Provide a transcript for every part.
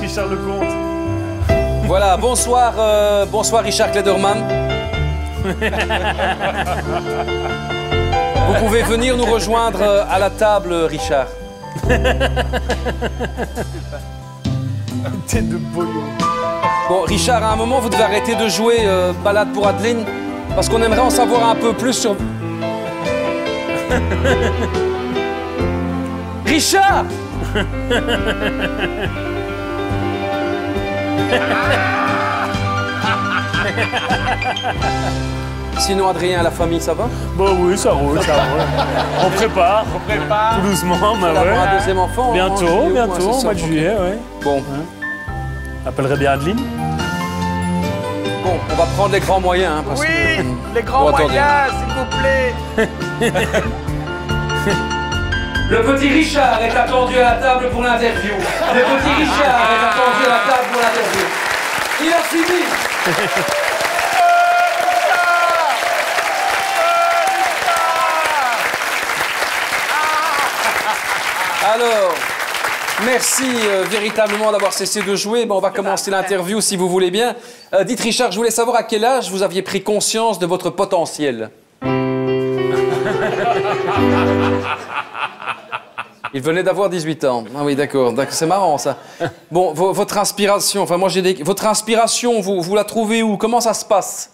Richard Lecomte. Voilà, bonsoir, bonsoir Richard Clayderman. Vous pouvez venir nous rejoindre à la table, Richard. Tête de boyau. Bon, Richard, à un moment, vous devez arrêter de jouer Ballade pour Adeline, parce qu'on aimerait en savoir un peu plus sur... Richard! Sinon, Adrien, la famille, ça va? Bon, oui, ça roule, ça roule. On prépare. On prépare. Tout doucement, mais ouais. Un deuxième enfant. Bientôt, bientôt, au mois de juillet, ouais. Bon. Ouais. Appellerait bien Adeline. Bon, on va prendre les grands moyens. Hein, parce oui, que... les grands moyens, s'il vous plaît. Le petit Richard est attendu à la table pour l'interview. Le petit Richard est attendu à la table pour l'interview. Il a fini. Alors, merci véritablement d'avoir cessé de jouer. Ben, on va commencer l'interview si vous voulez bien. Dites Richard, je voulais savoir à quel âge vous aviez pris conscience de votre potentiel. Il venait d'avoir 18 ans. Ah oui, d'accord. C'est marrant, ça. Bon, votre inspiration, enfin moi j'ai des... Votre inspiration, vous la trouvez où? Comment ça se passe?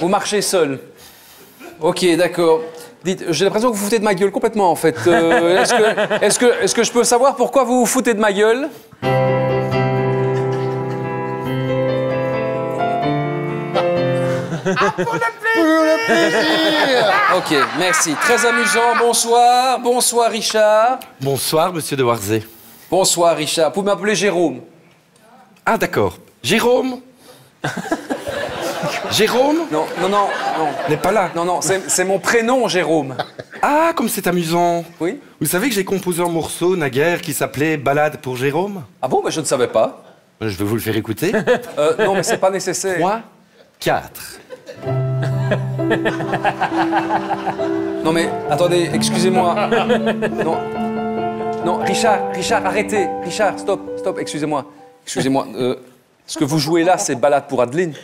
Vous marchez seul? Ok, d'accord. J'ai l'impression que vous vous foutez de ma gueule complètement, en fait. Est-ce que je peux savoir pourquoi vous vous foutez de ma gueule? Ah, pour le plaisir! Ok, merci. Très amusant. Bonsoir. Bonsoir, Richard. Bonsoir, monsieur de Warzé. Bonsoir, Richard. Vous pouvez m'appeler Jérôme? Ah, d'accord. Jérôme? Jérôme? Non, non, non, non. N'est pas là. Non, non, c'est mon prénom, Jérôme. Ah, comme c'est amusant. Oui. Vous savez que j'ai composé un morceau naguère qui s'appelait Ballade pour Jérôme? Ah bon, mais je ne savais pas. Je vais vous le faire écouter. Non, mais c'est pas nécessaire. 3, 4. Non, mais attendez, excusez-moi. Non, non, Richard, arrêtez. Richard, stop, excusez-moi. Excusez-moi. Ce que vous jouez là, c'est Ballade pour Adeline?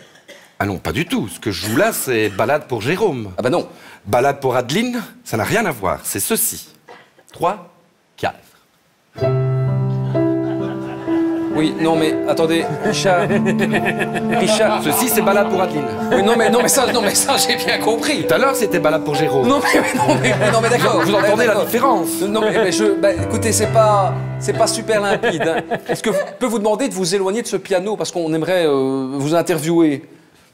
Ah non, pas du tout. Ce que je joue là, c'est Ballade pour Jérôme. Ah bah non. Ballade pour Adeline, ça n'a rien à voir. C'est ceci. 3, 4. Oui, non mais, attendez, Richard... Ceci, c'est Ballade pour Adeline. Oui, non mais ça, j'ai bien compris. Tout à l'heure, c'était Ballade pour Jérôme. Non mais d'accord. Vous entendez la différence? Non mais écoutez, c'est pas super limpide. Hein. Est-ce que je peux vous demander de vous éloigner de ce piano parce qu'on aimerait vous interviewer?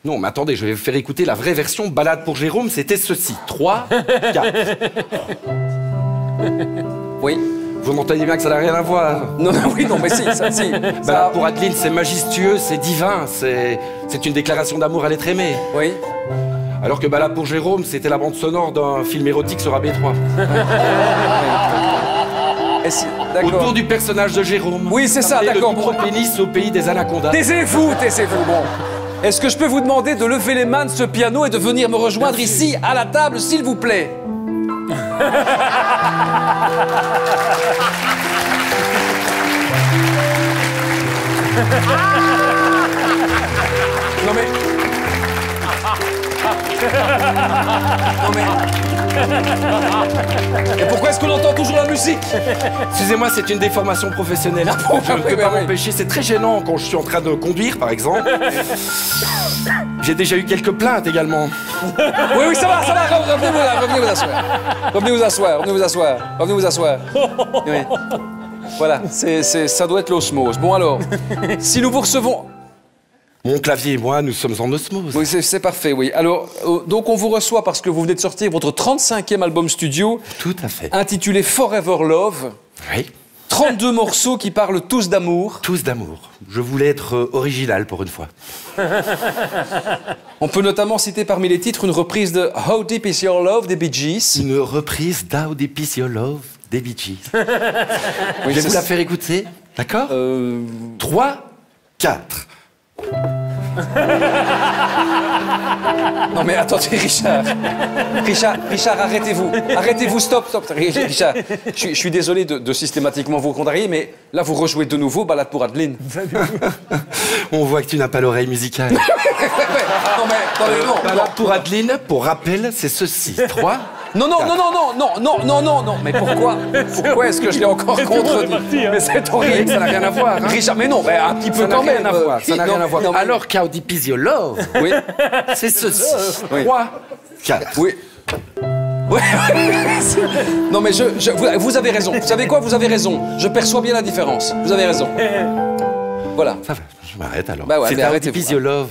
Non, mais attendez, je vais vous faire écouter la vraie version Ballade pour Jérôme, c'était ceci. 3, 4. Oui. Vous m'entendez bien que ça n'a rien à voir. Non, non, oui, non, mais si, ça, si. Ballade pour Adeline, c'est majestueux, c'est divin, c'est une déclaration d'amour à l'être aimé. Oui. Alors que Ballade pour Jérôme, c'était la bande sonore d'un film érotique sur AB3. Si, autour du personnage de Jérôme. Oui, c'est ça, d'accord. Le propénis au pays des anacondas. Taisez-vous, taisez-vous, bon. Est-ce que je peux vous demander de lever les mains de ce piano et de venir me rejoindre ici, à la table, s'il vous plaît? Non mais... Non mais... Et pourquoi est-ce qu'on entend toujours la musique? Excusez-moi, c'est une déformation professionnelle. Je ne peux pas m'empêcher, c'est très gênant quand je suis en train de conduire, par exemple. J'ai déjà eu quelques plaintes également. Oui, ça va, revenez vous asseoir. Oui. Voilà, ça doit être l'osmose. Bon alors, si nous vous recevons... Mon clavier et moi, nous sommes en osmose. Oui, c'est parfait, oui. Alors, donc on vous reçoit parce que vous venez de sortir votre 35e album studio. Tout à fait. Intitulé Forever Love. Oui. 32 morceaux qui parlent tous d'amour. Tous d'amour. Je voulais être original pour une fois. On peut notamment citer parmi les titres une reprise de How Deep Is Your Love des Bee Gees. Une reprise d'How Deep Is Your Love des Bee Gees. Oui, je vais vous la faire écouter, d'accord? 3, 4. Non mais attendez, Richard, arrêtez-vous, stop, Richard. Je suis désolé de systématiquement vous contrarier, mais là vous rejouez de nouveau Ballade pour Adeline. On voit que tu n'as pas l'oreille musicale. Non mais, Ballade pour Adeline, pour rappel, c'est ceci, 3. Non, mais pourquoi est-ce que je l'ai encore contredit? Mais c'est horrible, ça n'a rien à voir. Hein. Richard, mais non, mais un petit peu quand même. Ça n'a rien à voir. Alors, How Deep Is Your Love, oui. C'est ceci. 3, 4. Oui. Ouais. Non, mais vous avez raison. Vous savez quoi? Vous avez raison. Je perçois bien la différence. Vous avez raison. Voilà. Ça va, je m'arrête alors. Bah ouais, c'est How Deep Is Your Love.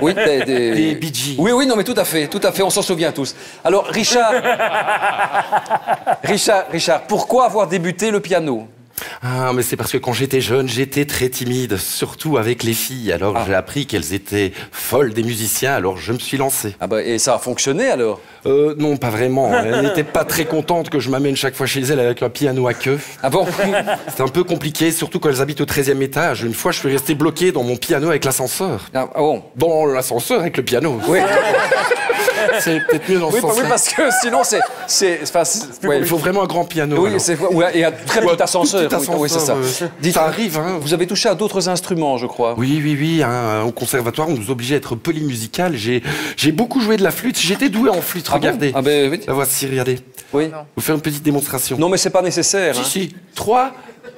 Oui, des Bee Gees. Oui, oui, non, mais tout à fait, on s'en souvient tous. Alors, Richard, pourquoi avoir débuté le piano? Ah, mais c'est parce que quand j'étais jeune, j'étais très timide, surtout avec les filles. Alors j'ai appris qu'elles étaient folles des musiciens, alors je me suis lancé. Ah bah, et ça a fonctionné alors? Non, pas vraiment. Elles n'étaient pas très contentes que je m'amène chaque fois chez elles avec un piano à queue. Ah bon? C'était un peu compliqué, surtout quand elles habitent au 13e étage. Une fois, je suis resté bloqué dans mon piano avec l'ascenseur. Ah bon? Dans l'ascenseur avec le piano. Oui. C'est peut-être mieux dans ce sens-là. Oui, parce que sinon, il faut vraiment un grand piano. Oui, et un très petit ascenseur. Oui, c'est ça. Ça arrive. Hein. Vous avez touché à d'autres instruments, je crois. Oui. Hein, au conservatoire, on nous obligeait à être polymusical. J'ai beaucoup joué de la flûte. J'étais doué en flûte. Ah regardez. Bon, ah ben, oui. La voici, regardez. Oui. Vous faites une petite démonstration. Non, mais c'est pas nécessaire. Hein. Si. 3,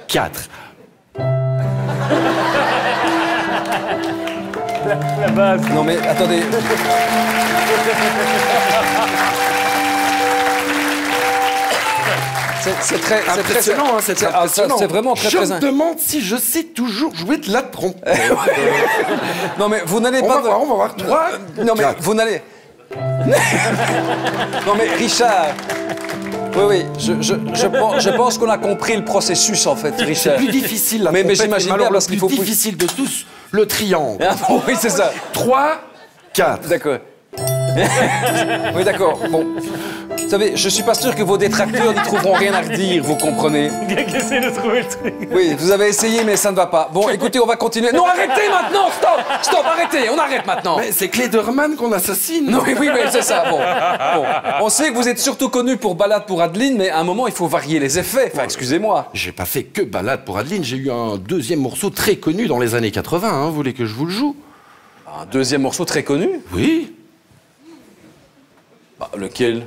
4. La base. Non, mais attendez. C'est très impressionnant, c'est très impressionnant. C'est vraiment très impressionnant. Je me demande si je sais toujours jouer de la trompe. Non mais vous n'allez pas... On va voir. 3. Non mais vous n'allez... Non mais Richard... Oui, je pense qu'on a compris le processus, en fait, Richard. C'est plus difficile, la trompette. Mais j'imagine bien, parce qu'il faut... Le plus difficile de tous, le triangle. Ah, bon, oui, c'est ça. 3, 4. D'accord. Oui, d'accord. Bon. Vous savez, je suis pas sûr que vos détracteurs n'y trouveront rien à redire, vous comprenez. Il y a qu'essayer de trouver le truc. Oui, vous avez essayé, mais ça ne va pas. Bon, écoutez, on va continuer. Non, arrêtez maintenant. Stop, arrêtez. On arrête maintenant. Mais c'est Clayderman qu'on assassine. Non, oui, mais c'est ça. Bon. On sait que vous êtes surtout connu pour Ballade pour Adeline, mais à un moment, il faut varier les effets. Enfin, excusez-moi. J'ai pas fait que Ballade pour Adeline. J'ai eu un deuxième morceau très connu dans les années 80. Hein. Vous voulez que je vous le joue? Un deuxième morceau très connu? Oui. Bah, lequel?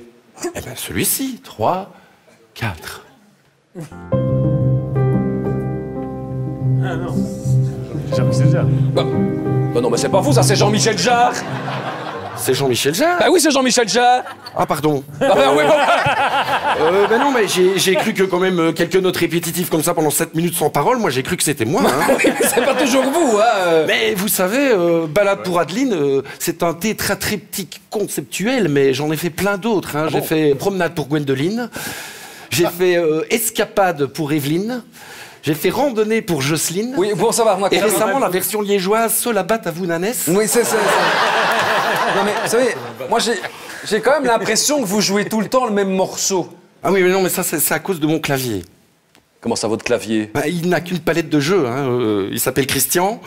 Eh bien, celui-ci. 3, 4. Ah non, Jean-Michel Jarre. Bah non, mais c'est pas vous, ça, c'est Jean-Michel Jarre. C'est Jean-Michel Jarre? Bah oui, c'est Jean-Michel Jarre. Ah, pardon. Ah ben oui, ben non, mais j'ai cru que quand même quelques notes répétitives comme ça pendant 7 minutes sans parole, moi j'ai cru que c'était moi. Hein. C'est pas toujours vous, hein. Mais vous savez, Ballade pour Adeline, c'est un tétraptyque conceptuel, mais j'en ai fait plein d'autres. Hein. J'ai fait Promenade pour Gwendoline, j'ai fait Escapade pour Evelyne, j'ai fait Randonnée pour Jocelyne. Oui, bon, ça va. Et récemment, la version liégeoise, Sol abat à vous nanès. Oui, c'est ça. Non mais, vous savez, moi j'ai quand même l'impression que vous jouez tout le temps le même morceau. Ah oui, mais non, mais ça c'est à cause de mon clavier. Comment ça, votre clavier? Bah, il n'a qu'une palette de jeux, hein. Il s'appelle Christian.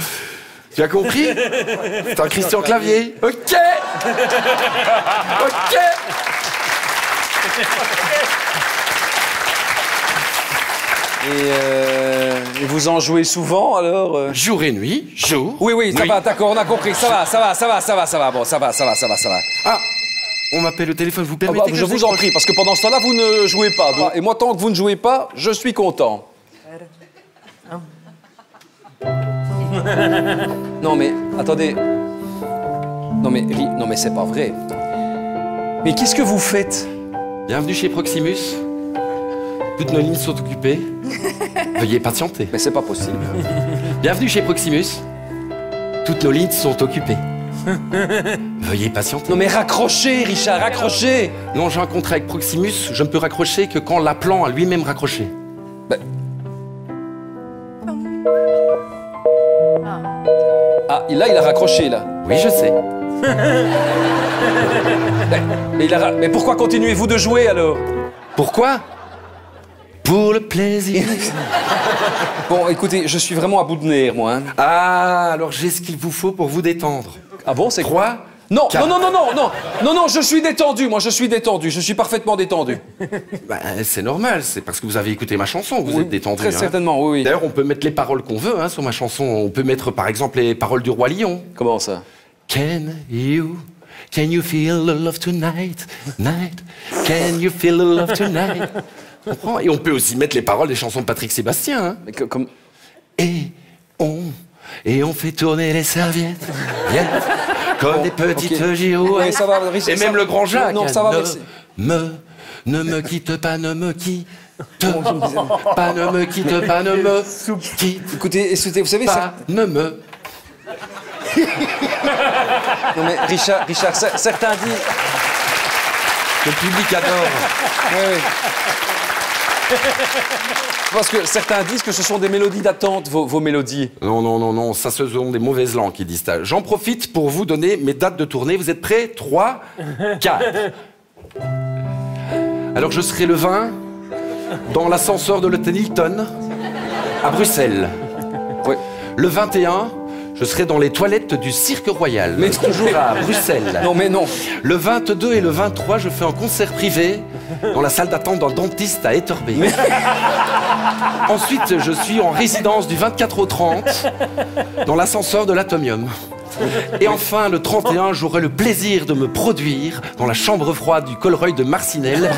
Tu as compris? C'est un Christian clavier. Ok. Et vous en jouez souvent, alors Jour et nuit, jour. Oui, ça va, d'accord, on a compris. Ça va. Bon, ça va. Ah, on m'appelle le téléphone, vous permettez que je vous en prie, parce que pendant ce temps-là, vous ne jouez pas. Donc, et moi, tant que vous ne jouez pas, je suis content. Non, mais, attendez. Non, mais c'est pas vrai. Mais qu'est-ce que vous faites? Bienvenue chez Proximus. Toutes nos lignes sont occupées. Veuillez patienter. Mais c'est pas possible. Bienvenue chez Proximus. Toutes nos lignes sont occupées. Veuillez patienter. Non mais raccrochez, Richard, raccrochez. Non, j'ai un contrat avec Proximus. Je ne peux raccrocher que quand l'appelant a lui-même raccroché. Ah, là, il a raccroché, là. Oui, je sais. Mais pourquoi continuez-vous de jouer, alors? Pourquoi? Pour le plaisir. Bon, écoutez, je suis vraiment à bout de nerfs, moi. Hein. Ah, alors j'ai ce qu'il vous faut pour vous détendre. Ah bon, c'est quoi? Non, non, non, non, non, non, non, non, je suis détendu, moi, je suis détendu, je suis parfaitement détendu. Ben, c'est normal, c'est parce que vous avez écouté ma chanson que vous êtes détendu. Très certainement, oui, oui. D'ailleurs, on peut mettre les paroles qu'on veut hein, sur ma chanson. On peut mettre, par exemple, les paroles du Roi Lion. Comment ça? Can you feel the love tonight, can you feel the love tonight? Et on peut aussi mettre les paroles des chansons de Patrick Sébastien. Hein. Mais que, comme... Et on fait tourner les serviettes. Comme des petites gyros. Ouais, ça va, et même le grand Jacques. Non, ça va, ne me quitte pas, ne me quitte pas, ne me quitte pas, ne me quitte. Écoutez, vous savez ça. Ne me. Non mais Richard, certains disent. Le public adore. Oui, oui. Parce que certains disent que ce sont des mélodies d'attente, vos mélodies. Non, non, non, non, ça ce sont des mauvaises langues qui disent ça. J'en profite pour vous donner mes dates de tournée. Vous êtes prêts? 3, 4. Alors je serai le 20 dans l'ascenseur de l'hôtel Hilton à Bruxelles. Oui. Le 21, je serai dans les toilettes du Cirque Royal. Mais toujours à Bruxelles. Non, mais non. Le 22 et le 23, je fais un concert privé dans la salle d'attente d'un dentiste à Etterbeek. Mais... Ensuite, je suis en résidence du 24 au 30 dans l'ascenseur de l'Atomium. Et enfin, le 31, j'aurai le plaisir de me produire dans la chambre froide du Colruyt de Marcinelle,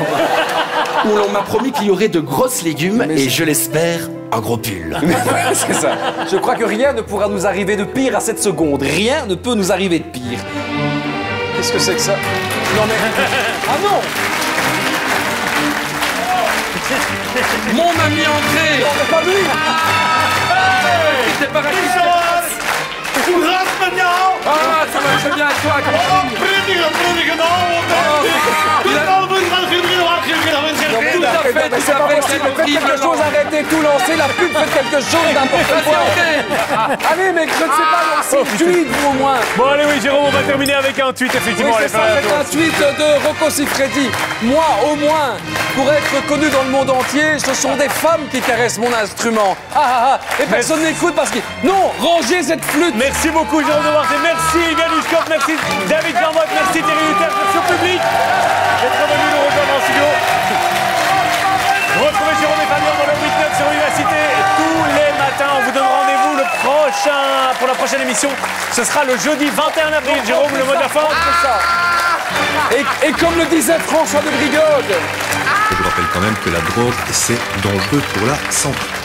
où l'on m'a promis qu'il y aurait de grosses légumes et je l'espère, un gros pull. C'est ça. Je crois que rien ne pourra nous arriver de pire à cette seconde. Rien ne peut nous arriver de pire. Qu'est-ce que c'est que ça? Non mais... Ah non! Mon ami André! Non, mais pas lui! T'es pas raconté maintenant! Ah, ça va, c'est bien à toi, comme faites quelque chose, arrêtez tout, lancez la pub, faites quelque chose d'important. Allez mec, je ne sais pas, lancez un tweet au moins. Bon allez oui Jérôme, on va terminer avec un tweet effectivement. Oui, c'est ça, avec un tweet de Rocco Siffredi. Moi au moins, pour être connu dans le monde entier, ce sont des femmes qui caressent mon instrument. Ah ah ah, et personne n'écoute parce que... Non, rangez cette flûte. Merci beaucoup Jérôme de Marseille, merci Yann Huskop, merci David Jean-Motte, merci Thierry Hutter, merci au public. D'être venu nous rejoindre en studio. Retrouvez Jérôme et Fabien dans le 8-9 sur l'Université tous les matins. On vous donne rendez-vous le prochain pour la prochaine émission. Ce sera le jeudi 21 avril. Donc, Jérôme, le mot de la fin. Et comme le disait François de Brigode. Je vous rappelle quand même que la drogue, c'est dangereux pour la santé.